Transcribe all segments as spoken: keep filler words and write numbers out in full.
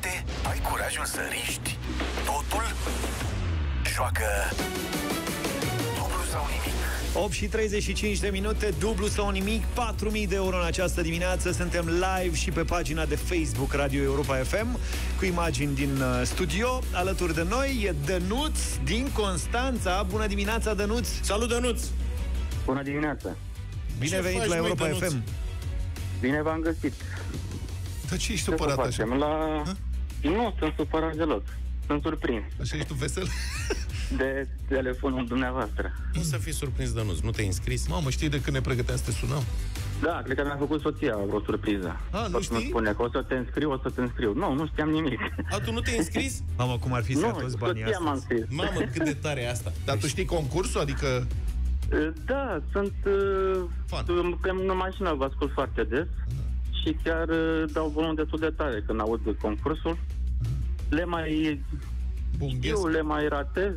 departe? Ai curajul să riști totul? Joacă Dublu sau nimic. opt și treizeci și cinci de minute, Dublu sau nimic, patru mii de euro în această dimineață. Suntem live și pe pagina de Facebook Radio Europa F M, cu imagini din studio. Alături de noi e Dănuț din Constanța. Bună dimineața, Dănuț! Salut, Dănuț! Bună dimineața! Bine venit la Europa F M! Bine v-am găsit! Dar ce ești supărat așa? La... Nu, sunt supărat deloc. Sunt surprins. Așa ești tu vesel? De telefonul dumneavoastră. Nu să fii surprins, Dănuț, nu te-ai înscris? Mamă, știi de când ne pregăteam să te sunăm? Da, cred că mi-a făcut soția o surpriză. A, nu știi? Spune că o să te înscriu, o să te înscriu. Nu, nu știam nimic. A, tu nu te-ai înscris? Mamă, cum ar fi să toți banii astea? Nu, soția m-a Mamă, cât de tare e asta. Dar tu știi concursul? Adică... Da, sunt... Uh, în mașină vă ascult foarte des. Uh-huh. Și chiar uh, dau volum destul de tare când aud concursul. Uh-huh. Le mai... Eu le mai ratez.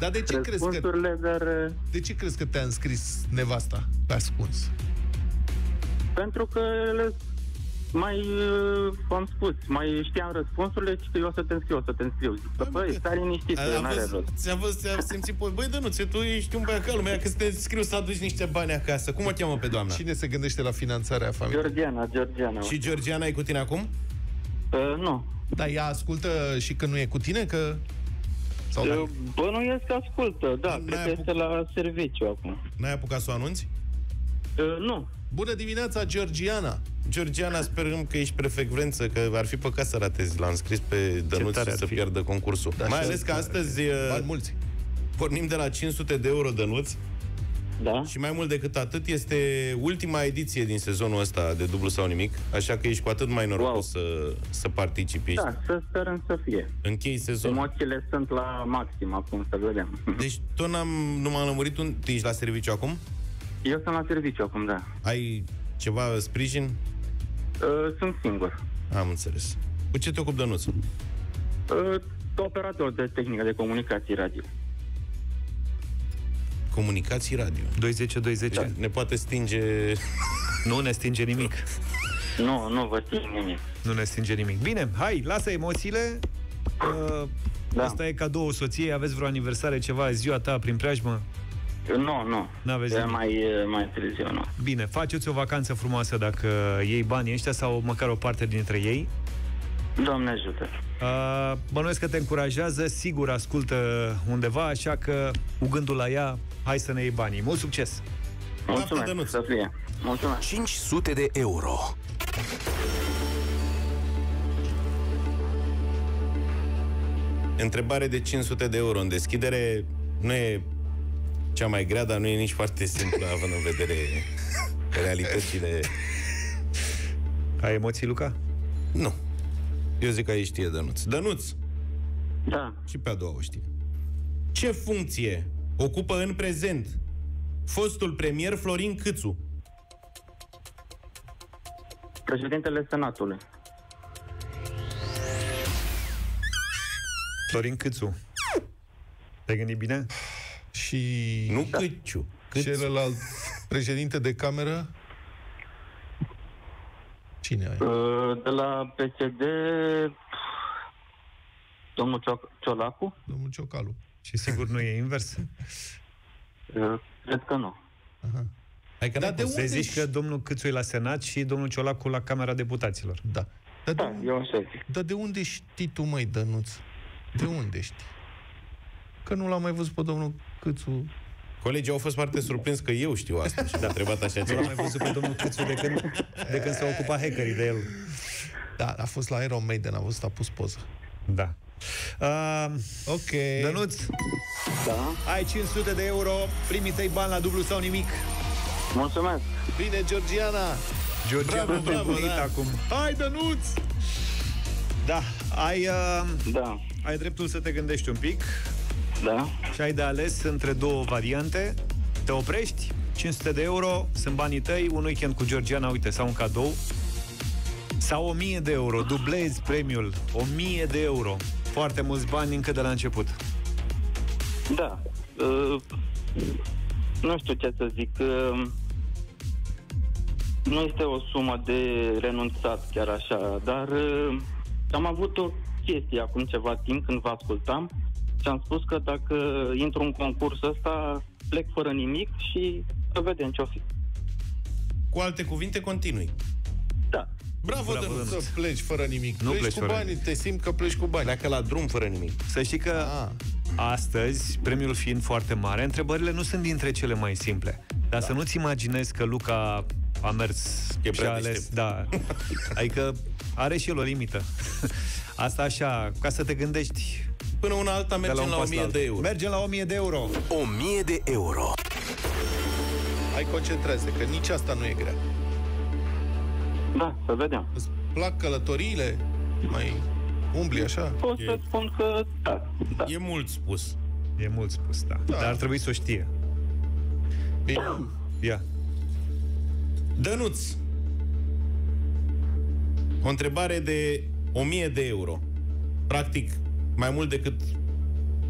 Dar de ce crezi că... Dar... De ce crezi că te-a înscris nevasta pe ascuns? Pentru că le... mai v-am spus, mai știam răspunsurile și că eu o să te înscriu, o să te înscriu. Băi, stai liniștit, n-are rost. Ți-am văzut, ți-am simțit, băi, Dănuțe, tu ești un băiacal, lumea, că să te înscriu să aduci niște bani acasă. Cum o cheamă pe doamna? Cine se gândește la finanțarea familiei? Georgiana, Georgiana. Și Georgiana e cu tine acum? Uh, nu. Dar ea ascultă și când nu e cu tine? Că... Sau eu, bă, nu este ascultă, da, cred că este la serviciu acum. N-ai apucat să o anunți? Uh, nu. Bună dimineața, Georgiana! Georgiana, sperăm că ești pe frecvență, că ar fi păcat să ratezi. L-am scris pe Dănuț să pierdă concursul. Da, mai ales că astăzi uh, mulți. Pornim de la cinci sute de euro, Dănuț. Da. Și mai mult decât atât, este ultima ediție din sezonul ăsta de Dublu sau nimic, așa că ești cu atât mai norocos wow. să, să participi. Da, să sperăm să fie. Închei sezonul. Emoțiile sunt la maxim acum, să vedem. Deci tu n-am, nu m-am lămurit, un... ești la serviciu acum? Eu sunt la serviciu acum, da. Ai ceva sprijin? Uh, sunt singur. Am înțeles. Cu ce te ocupi, Dănuț? Uh, operator de tehnică de comunicații radio. Comunicații radio. douăzeci douăzeci. Da. Ne poate stinge... Nu ne stinge nimic. Nu, nu vă sting nimic. Nu ne stinge nimic. Bine, hai, lasă emoțiile. Uh, da. Asta e cadou soției. Aveți vreo aniversare, ceva, ziua ta prin preajmă? Nu, nu. N-aveți nimic. Mai, mai târziu, nu. Bine, faceți o vacanță frumoasă dacă iei banii ăștia sau măcar o parte dintre ei. Doamne ajută. Uh, bănuiesc că te încurajează, sigur ascultă undeva, așa că cu gândul la ea, hai să ne iei banii. Mult succes! Mulțumesc, să fie. Mulțumesc. cinci sute de euro. Întrebare de cinci sute de euro în deschidere. Nu e cea mai grea, dar nu e nici foarte simplă, având în vedere realitățile. Ai emoții, Luca? Nu. Eu zic că aici știe Dănuț. Dănuț! Da. Și pe a doua o știe. Ce funcție ocupă în prezent fostul premier Florin Câțu? Președintele Senatului. Florin Câțu. Te-ai gândit bine? Și... Nu da. Câțu. Câțu. Celălalt președinte de cameră? Cine ai? De la P S D, domnul Ciolacu. Domnul Ciocalu. Și sigur nu e invers? Cred că nu. Aha. Hai că da, de unde zici că domnul Câțu e la Senat și domnul Ciolacu la Camera Deputaților. Da. Dar de, da, un... eu așa zic. Dar de unde știi tu, măi, Dănuț? De unde știi? Că nu l-am mai văzut pe domnul Câțu... Colegii au fost foarte surprins că eu știu asta și te-a întrebat așa ceva. Nu l-am mai văzut pe domnul Câțu de când, de când s-au ocupat hackerii de el. Da, a fost la Iron Maiden, a văzut, a pus poză. Da. Uh, ok. Dănuț, da? Ai cinci sute de euro, primii tăi bani la Dublu sau nimic. Mulțumesc. Bine, Georgiana. Georgiana, bravo, bravo, da. Acum. Hai, Dănuț! Da, ai, uh, da. Ai dreptul să te gândești un pic. Da. Și ai de ales între două variante. Te oprești, cinci sute de euro, sunt banii tăi, un weekend cu Georgiana, uite, sau un cadou. Sau o mie de euro, dublezi premiul, o mie de euro. Foarte mulți bani încă de la început. Da. uh, Nu știu ce să zic. uh, Nu este o sumă de renunțat chiar așa, dar uh, am avut o chestie acum ceva timp când vă ascultam și am spus că dacă intru în concursul ăsta, plec fără nimic și să vedem ce o fi. Cu alte cuvinte, continui. Da. Bravo, Bravo Dănuț, să pleci fără nimic. Nu pleci, pleci cu bani, nimic. Te simți că pleci cu bani. Pleacă la drum fără nimic. Să știi că A. astăzi, premiul fiind foarte mare, întrebările nu sunt dintre cele mai simple. Dar da. să nu-ți imaginezi că Luca a mers e și a ales. Da. Adică are și el o limită. Asta așa, ca să te gândești. Până una alta mergem la, la o mie de euro. Mergem la o mie de euro. o mie de euro. Hai, concentrează, că nici asta nu e grea. Da, să vedem. Îți plac călătoriile? Mai umbli așa? Pot să spun că da, da. E mult spus. E mult spus, da. da. Dar ar trebui să o știe. Bine. Ia. Dănuț, o întrebare de o mie de euro. Practic, mai mult decât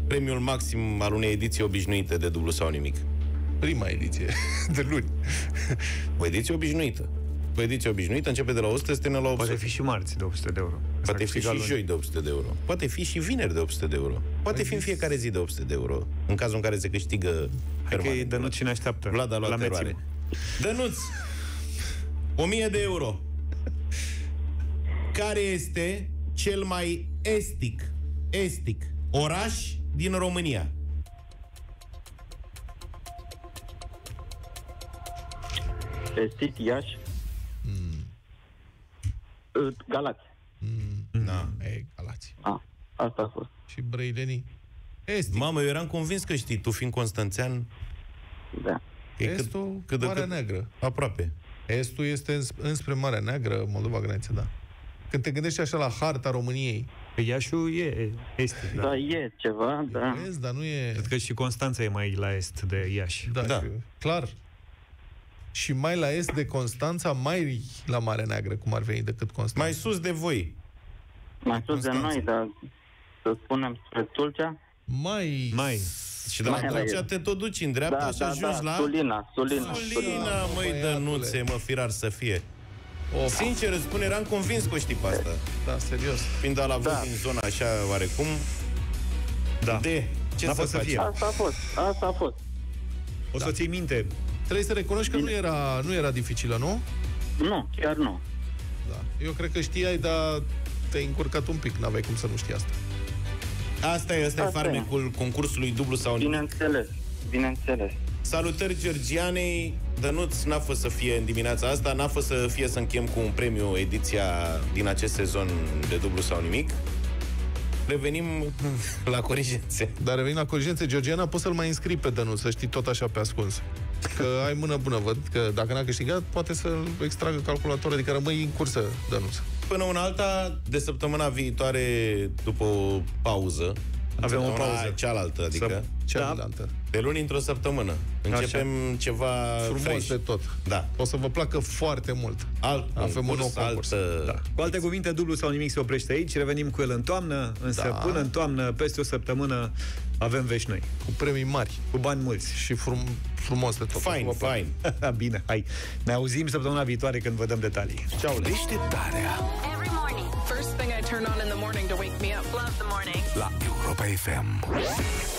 premiul maxim al unei ediții obișnuite de Dublu sau Nimic. Prima ediție de luni. O ediție obișnuită. O ediție obișnuită începe de la o sută, este la opt sute. Poate fi și marți de opt sute de euro. Poate fi și joi de opt sute de euro. Poate fi și vineri de opt sute de euro. Poate fi în fiecare zi de opt sute de euro. În cazul în care se câștigă. Hai că e Dănuț și ne așteaptă. Vlad a luat teroare. Dănuț, o mie de euro. Care este cel mai estic, estic oraș din România? Estic, Iași. Galați. Mm, na, e Galați. A, asta a fost. Și brăilenii. Estic. Mamă, eu eram convins că știi, tu fiind constanțean. Da. E Estul, cât, cât Marea cât, Neagră. Aproape. Estul este înspre Marea Neagră, Moldova, graniță, da. Când te gândești așa la harta României. Pe Iașul e estic, da. Da, e ceva, e da. Est, dar nu e... Cred că și Constanța e mai la est de Iași. Da, da. Clar. Și mai la est de Constanța, mai la Marea Neagră, cum ar veni, decât Constanța. Mai sus de voi. Mai sus de noi, dar să spunem spre Tulcea. Mai... mai. Și de mai la Tulcea te tot duci în dreapta da, și da, ajungi da. la... Sulina, Sulina. Sulina, măi, Dănuțe, mă, firar să fie. O, sincer, îți spun, eram convins că știi pe asta. Da, serios. Fiind ala da. În zona așa, oarecum... Da. De... Ce să să fie? Asta a fost, asta a fost. O da. să ții minte... Trebuie să recunoști că nu era, nu era dificilă, nu? Nu, chiar nu. Da. Eu cred că știai, dar te-ai încurcat un pic, n-aveai cum să nu știi asta. Asta e, asta, asta e farmecul concursului Dublu sau Nimic. Bineînțeles, bineînțeles. Salutări Georgianei. Dănuț, n-a fost să fie în dimineața asta, n-a fost să fie să încheiem cu un premiu ediția din acest sezon de Dublu sau Nimic. Revenim la corigențe. Dar revenim la corigențe. Georgiana, poți să-l mai înscrii pe Dănuț, să știi, tot așa pe ascuns. Că ai mână bună, văd, că dacă n-a câștigat, poate să-l extragă calculatorul, adică rămâi în cursă, Dănuț. Până una alta, de săptămâna viitoare, după o pauză, avem o pauză cealaltă, adică cealaltă. De luni într-o săptămână. Începem așa. Ceva frumos fresh. De tot. Da. O să vă placă foarte mult. Alt avem un nou concurs. Altă... Da. Cu alte cuvinte, Dublu sau Nimic se oprește aici, revenim cu el în toamnă, însă da. Până în toamnă, peste o săptămână, avem vești noi. Cu premii mari. Cu bani mulți. Și frum... frumos de tot. Fain, fain. Bine, hai. Ne auzim săptămâna viitoare când vă dăm detalii. Ceau, Deșteptarea. First thing I turn on in the morning to wake me up. Love the morning. La Europa F M.